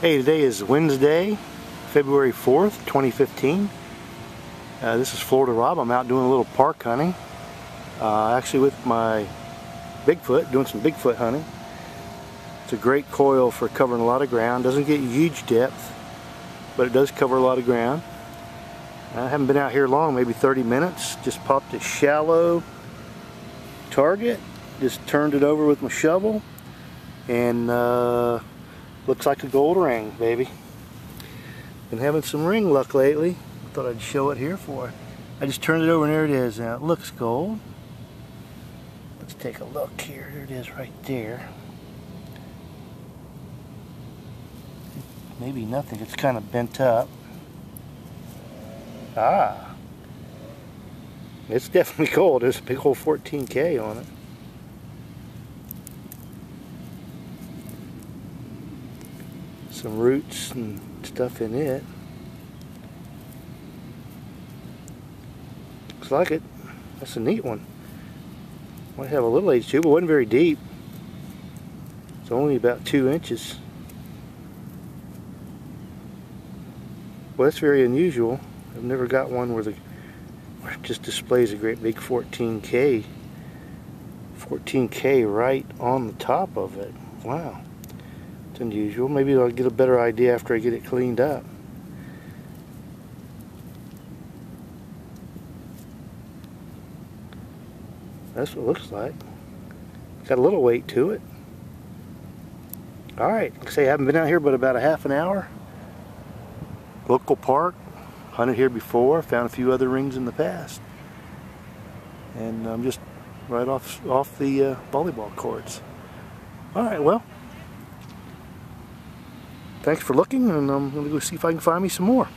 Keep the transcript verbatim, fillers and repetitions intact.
Hey, today is Wednesday, February fourth, twenty fifteen. Uh, this is Florida Rob. I'm out doing a little park hunting. Uh, actually with my Bigfoot, doing some Bigfoot hunting. It's a great coil for covering a lot of ground. Doesn't get huge depth, but it does cover a lot of ground. I haven't been out here long, maybe thirty minutes. Just popped a shallow target. Just turned it over with my shovel. And uh, looks like a gold ring, baby. Been having some ring luck lately. Thought I'd show it here for you. I just turned it over and there it is. Now it looks gold. Let's take a look here. Here it is right there. Maybe nothing. It's kind of bent up. Ah. It's definitely gold. There's a big old fourteen K on it. Some roots and stuff in it. Looks like it. That's a neat one. Might have a little age too, but wasn't very deep. It's only about two inches. Well, that's very unusual. I've never got one where the where it just displays a great big fourteen K. fourteen K right on the top of it. Wow. Unusual. Maybe I'll get a better idea after I get it cleaned up. That's what it looks like. Got a little weight to it. Alright, like I say, I haven't been out here but about a half an hour. Local park. Hunted here before. Found a few other rings in the past. And I'm um, just right off, off the uh, volleyball courts. Alright, well, thanks for looking, and I'm going to go see if I can find me some more.